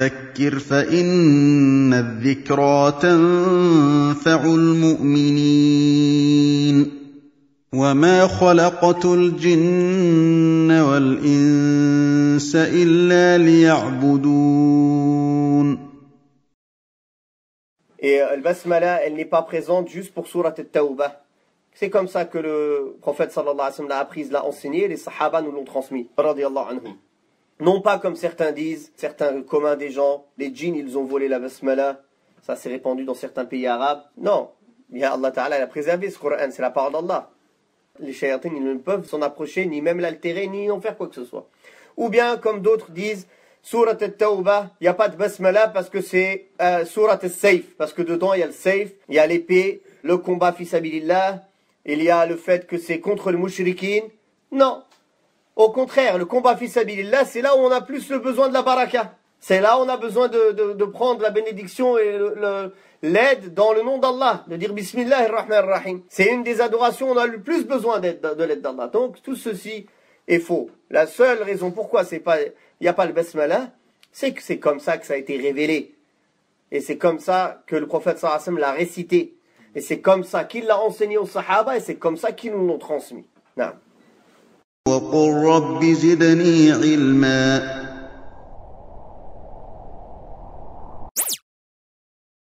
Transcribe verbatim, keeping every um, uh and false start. وذكر فإن الذكرى تنفع المؤمنين وما خلقت الجن والإنس إلا ليعبدون. Et euh, le basmala, elle n'est pas présente juste pour surat al-tawbah. C'est comme ça que le prophète sallallahu alayhi wa sallam l'a apprise, l'a enseigné, et les sahaba nous l'ont transmis, radiyallahu anhum. Non pas comme certains disent, certains communs des gens, les djinns ils ont volé la basmala, ça s'est répandu dans certains pays arabes. Non, bien Allah Ta'ala l'a préservé ce Qur'an, c'est la parole d'Allah. Les shayatins ils ne peuvent s'en approcher, ni même l'altérer, ni en faire quoi que ce soit. Ou bien comme d'autres disent, surat al-tawbah, il n'y a pas de basmala parce que c'est euh, surat al saif, parce que dedans il y a le saif, il y a l'épée, le combat fissabilillah, il y a le fait que c'est contre le mouchirikin. Non. Au contraire, le combat fissabilillah, c'est là où on a plus le besoin de la baraka. C'est là où on a besoin de, de, de prendre la bénédiction et l'aide dans le nom d'Allah, de dire Bismillahirrahmanirrahim. C'est une des adorations où on a le plus besoin de l'aide d'Allah. Donc tout ceci est faux. La seule raison pourquoi il n'y a pas le basmala, c'est que c'est comme ça que ça a été révélé. Et c'est comme ça que le prophète sallallahu alayhi wa sallam l'a récité. Et c'est comme ça qu'il l'a enseigné aux sahaba et c'est comme ça qu'ils nous l'ont transmis. Non. وَقُلْ رَبِّ زِدْنِي عِلْمًا